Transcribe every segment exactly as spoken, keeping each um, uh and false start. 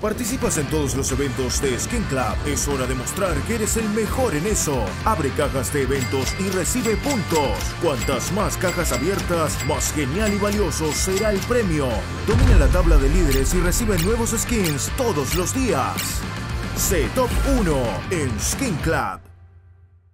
Participas en todos los eventos de Skin Club. Es hora de mostrar que eres el mejor en eso. Abre cajas de eventos y recibe puntos. Cuantas más cajas abiertas, más genial y valioso será el premio. Domina la tabla de líderes y recibe nuevos skins todos los días. Sé top uno en Skin Club.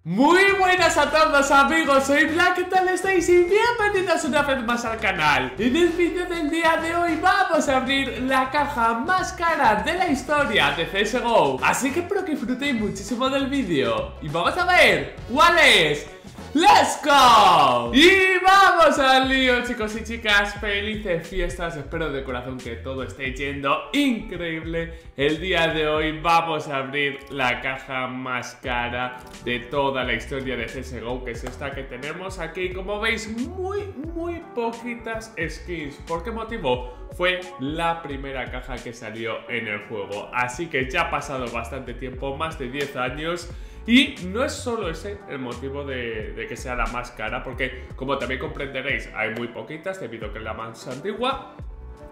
Muy buenas a todos, amigos, soy Black, ¿qué tal estáis? Y bienvenidos una vez más al canal. En el video del día de hoy vamos a abrir la caja más cara de la historia de C S G O. Así que espero que disfrutéis muchísimo del vídeo. Y vamos a ver cuál es. ¡Let's go! Y vamos al lío, chicos y chicas. Felices fiestas, espero de corazón que todo esté yendo increíble. El día de hoy vamos a abrir la caja más cara de toda la historia de C S G O, que es esta que tenemos aquí. Como veis, muy, muy poquitas skins. ¿Por qué motivo? Fue la primera caja que salió en el juego, así que ya ha pasado bastante tiempo, más de diez años. Y no es solo ese el motivo de, de que sea la más cara, porque como también comprenderéis hay muy poquitas debido a que es la más antigua,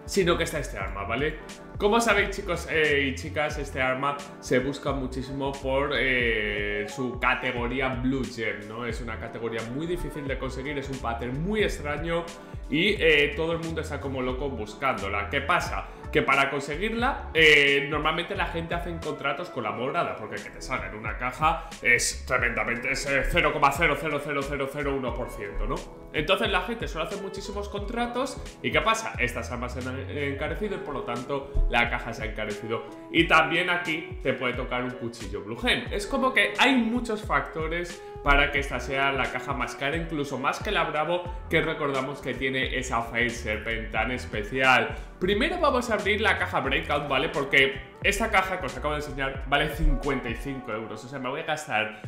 sino que está este arma, ¿vale? Como sabéis, chicos eh, y chicas, este arma se busca muchísimo por eh, su categoría Blue Gem, ¿no? Es una categoría muy difícil de conseguir, es un pattern muy extraño y eh, todo el mundo está como loco buscándola. ¿Qué pasa? Que para conseguirla, eh, normalmente la gente hace contratos con la morada, porque que te salga en una caja es tremendamente, es cero coma cero cero cero cero cero uno por ciento, ¿no? Entonces la gente suele hacer muchísimos contratos. ¿Y qué pasa? Estas armas se han encarecido y por lo tanto la caja se ha encarecido. Y también aquí te puede tocar un cuchillo Blue Gem. Es como que hay muchos factores para que esta sea la caja más cara, incluso más que la Bravo, que recordamos que tiene esa Fade Serpent tan especial. Primero vamos a abrir la caja Breakout, ¿vale? Porque esta caja que os acabo de enseñar vale cincuenta y cinco euros, o sea, me voy a gastar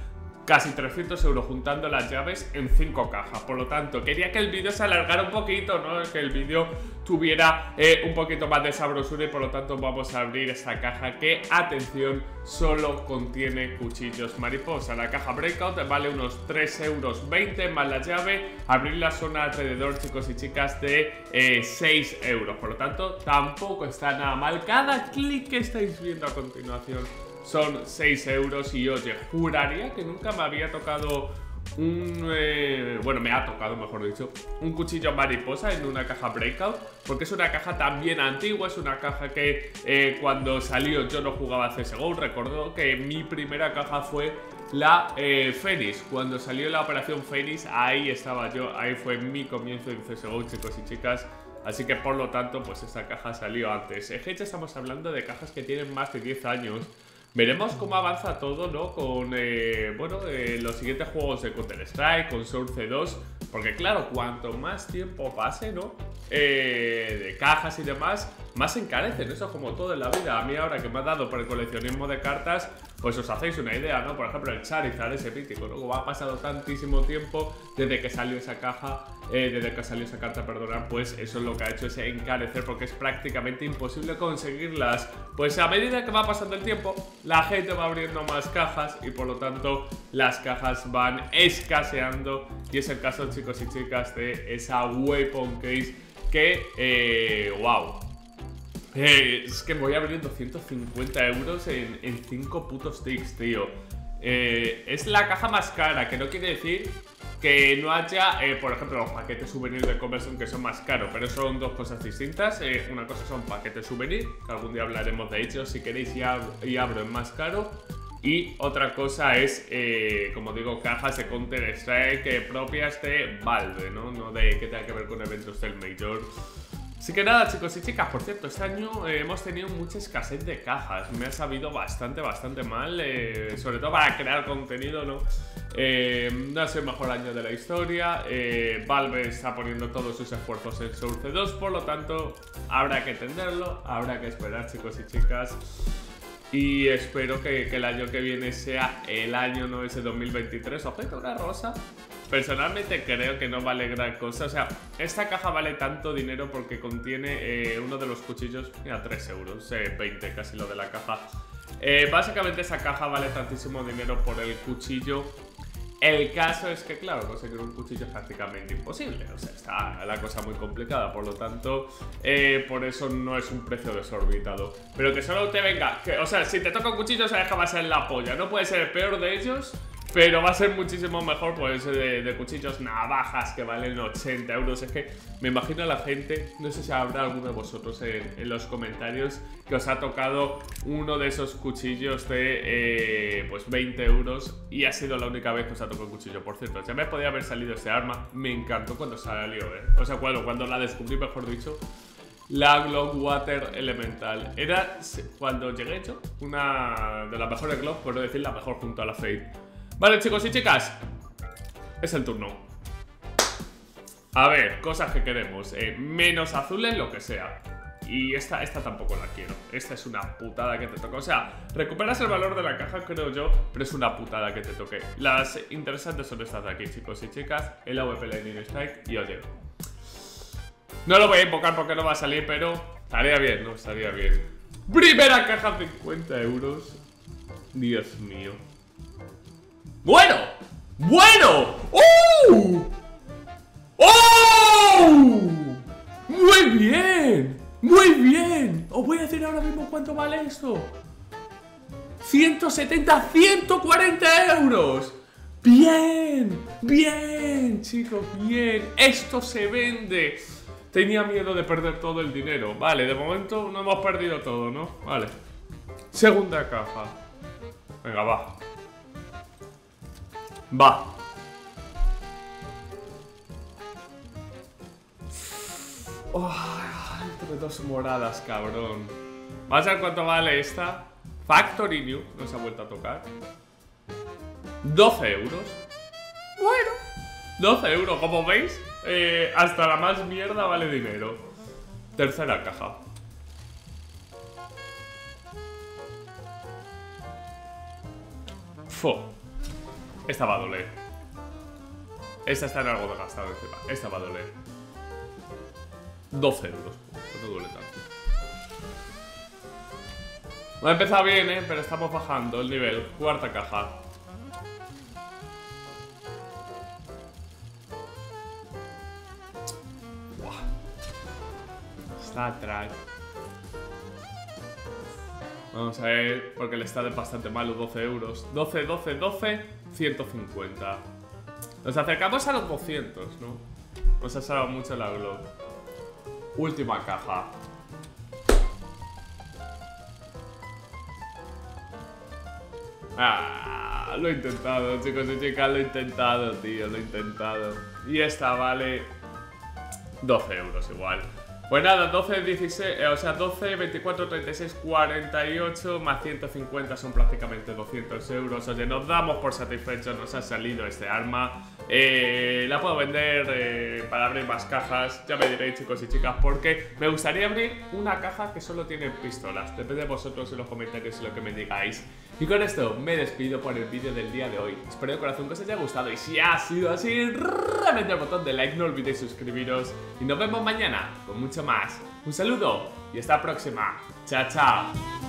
casi trescientos euros juntando las llaves en cinco cajas. Por lo tanto, quería que el vídeo se alargara un poquito, ¿no? Que el vídeo tuviera eh, un poquito más de sabrosura. Y por lo tanto vamos a abrir esta caja que, atención, solo contiene cuchillos mariposa. La caja Breakout vale unos tres euros veinte más la llave. Abrirla son alrededor, chicos y chicas, de eh, seis euros. Por lo tanto, tampoco está nada mal. Cada clic que estáis viendo a continuación son seis euros y oye, juraría que nunca me había tocado un... Eh, bueno, me ha tocado, mejor dicho, un cuchillo mariposa en una caja Breakout, porque es una caja también antigua, es una caja que eh, cuando salió yo no jugaba a C S G O. Recuerdo que mi primera caja fue la eh, Fénix. Cuando salió la operación Fénix, ahí estaba yo, ahí fue mi comienzo en C S G O, chicos y chicas. Así que por lo tanto, pues esta caja salió antes. Es que ya estamos hablando de cajas que tienen más de diez años. Veremos cómo avanza todo, ¿no? Con, eh, bueno, eh, los siguientes juegos de Counter-Strike, con Source dos. Porque claro, cuanto más tiempo pase, ¿no? Eh, de cajas y demás, más se encarecen. Eso como todo en la vida. A mí ahora que me ha dado por el coleccionismo de cartas, pues os hacéis una idea, ¿no? Por ejemplo, el Charizard, ese mítico, ¿no? Como ha pasado tantísimo tiempo desde que salió esa caja, eh, desde que salió esa carta, perdonad, pues eso es lo que ha hecho, es encarecer, porque es prácticamente imposible conseguirlas. Pues a medida que va pasando el tiempo, la gente va abriendo más cajas y por lo tanto las cajas van escaseando. Y es el caso, chicos y chicas, de esa Weapon Case que, eh, wow. Eh, es que voy a abrir doscientos cincuenta euros en, en cinco putos ticks, tío. Eh, es la caja más cara, que no quiere decir que no haya, eh, por ejemplo, los paquetes souvenir de conversión, que son más caros, pero son dos cosas distintas. Eh, una cosa son paquetes souvenir, que algún día hablaremos de ellos si queréis, y abro, y abro en más caro. Y otra cosa es, eh, como digo, cajas de Counter-Strike eh, propias de Valve, ¿no? No de que tenga que ver con eventos del Major. Así que nada, chicos y chicas, por cierto, este año eh, hemos tenido mucha escasez de cajas. Me ha sabido bastante, bastante mal, eh, sobre todo para crear contenido, ¿no? Eh, no ha sido el mejor año de la historia. eh, Valve está poniendo todos sus esfuerzos en Source dos, por lo tanto habrá que entenderlo, habrá que esperar, chicos y chicas. Y espero que, que el año que viene sea el año, no ese dos mil veintitrés, objeto una rosa. Personalmente creo que no vale gran cosa. O sea, esta caja vale tanto dinero porque contiene eh, uno de los cuchillos a tres euros, eh, veinte casi lo de la caja. eh, Básicamente esa caja vale tantísimo dinero por el cuchillo El caso es que, claro, conseguir un cuchillo es prácticamente imposible. O sea, está la cosa muy complicada. Por lo tanto, eh, por eso no es un precio desorbitado. Pero que solo te venga que, o sea, si te toca un cuchillo, se deja pasar en la polla. No puede ser el peor de ellos, pero va a ser muchísimo mejor, pues, de, de cuchillos, navajas que valen ochenta euros. Es que me imagino a la gente, no sé si habrá alguno de vosotros en, en los comentarios que os ha tocado uno de esos cuchillos de eh, pues veinte euros y ha sido la única vez que os ha tocado el cuchillo. Por cierto, ya me podía haber salido este arma, me encantó cuando salió, eh. o sea, cuando, cuando la descubrí, mejor dicho, la Glock Water Elemental. Era, cuando llegué hecho, una de las mejores Glock, por no decir la mejor junto a la Fade. Vale, chicos y chicas, es el turno. A ver, cosas que queremos, eh, menos azules, lo que sea. Y esta, esta tampoco la quiero. Esta es una putada que te toca. O sea, recuperas el valor de la caja, creo yo, pero es una putada que te toque. Las interesantes son estas de aquí, chicos y chicas. El A W P Lightning Strike y oye, no lo voy a invocar porque no va a salir, pero estaría bien, no estaría bien. Primera caja, cincuenta euros. Dios mío. Bueno, bueno, ¡oh! ¡Oh! Muy bien, muy bien. Os voy a decir ahora mismo cuánto vale esto. ciento setenta, ciento cuarenta euros. Bien, bien, chicos, bien. Esto se vende. Tenía miedo de perder todo el dinero. Vale, de momento no hemos perdido todo, ¿no? Vale. Segunda caja. Venga, va. Va. Oh, entre dos moradas, cabrón. ¿Vas a ver cuánto vale esta? Factory New, no se ha vuelto a tocar. doce euros. Bueno, doce euros, como veis, eh, hasta la más mierda vale dinero. Tercera caja. Fo. Esta va a doler. Esta está en algo de gastado encima. Esta va a doler. doce euros. No duele tanto. No ha empezado bien, eh, pero estamos bajando el nivel. Cuarta caja. Buah. Está atrás. Vamos a ver, porque le está de bastante malo. Doce euros. Doce, doce, doce, ciento cincuenta. Nos acercamos a los doscientos, ¿no? Nos ha salvado mucho la Glock. Última caja. Ah, lo he intentado, chicos y chicas. Lo he intentado, tío, lo he intentado. Y esta vale doce euros igual. Pues nada, doce, dieciséis, eh, o sea, doce, veinticuatro, treinta y seis, cuarenta y ocho, más ciento cincuenta son prácticamente doscientos euros. Oye, nos damos por satisfechos, nos ha salido este arma. Eh, la puedo vender eh, para abrir más cajas, ya me diréis, chicos y chicas, porque me gustaría abrir una caja que solo tiene pistolas. Depende de vosotros en los comentarios y lo que me digáis. Y con esto me despido por el vídeo del día de hoy. Espero de corazón que os haya gustado y si ha sido así, reventad el botón de like, no olvidéis suscribiros y nos vemos mañana con mucho más. Un saludo y hasta la próxima. Chao, chao.